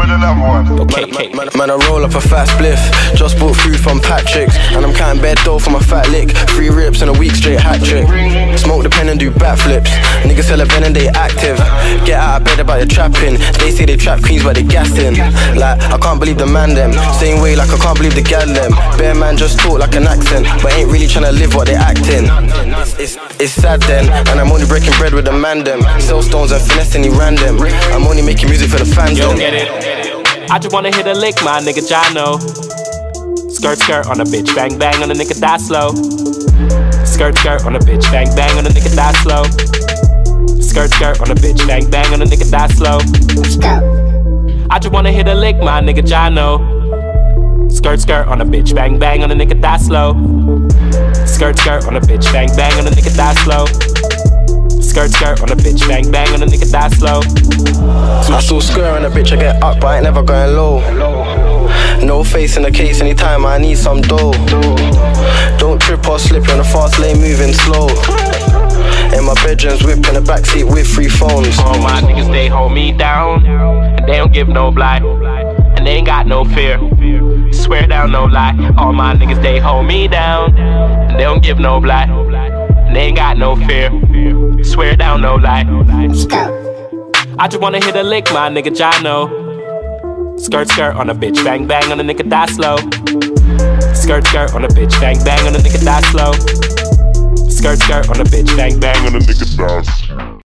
with another one. Man, I roll up a fat spliff. Just bought food from Patrick's, and I'm counting bed dough for my fat lick. 3 rips and a week straight hat trick. Smoke the pen and do backflips. Niggas sell a pen and they active. Get out of bed about the trapping. They say they trap queens but they gassing. Like, I can't believe the man them. Same way like I can't believe the gal them. Bare man just talk like an accent, but ain't really tryna live what they acting. It's sad then, and I'm only breaking bread with the man them. Sell stones and finesse any random. I'm only making music for the fans. Yo, get it. I just wanna hit a lick, my nigga Jano. Skirt skirt on a bitch, bang bang on a nigga die slow. Skirt skirt on a bitch, bang bang on a nigga die slow. Skirt skirt on a bitch, bang bang on a nigga die slow. Let's go. I just wanna hit a lick, my nigga Jano. Skirt skirt on a bitch, bang bang on a nigga die slow. Skirt skirt on a bitch, bang bang on a nigga die slow. Skirt skirt on a bitch, bang bang on a nigga die slow. I still skirt on a bitch, I get up, but I ain't never going low. No face in the case, anytime I need some dough. Don't trip or slip, you're on a fast lane moving slow. In my bedroom's whip, in the backseat with 3 phones. All my niggas, they hold me down, and they don't give no blight, and they ain't got no fear. Swear down, no lie. All my niggas, they hold me down, and they don't give no blight, and they ain't got no fear. Swear down, no lie. I just wanna hit a lick, my nigga Jano. Skirt skirt on a bitch, bang bang on a nigga die slow. Skirt skirt on a bitch, bang bang on a nigga die slow. Skirt skirt on a bitch, bang bang on a nigga die slow.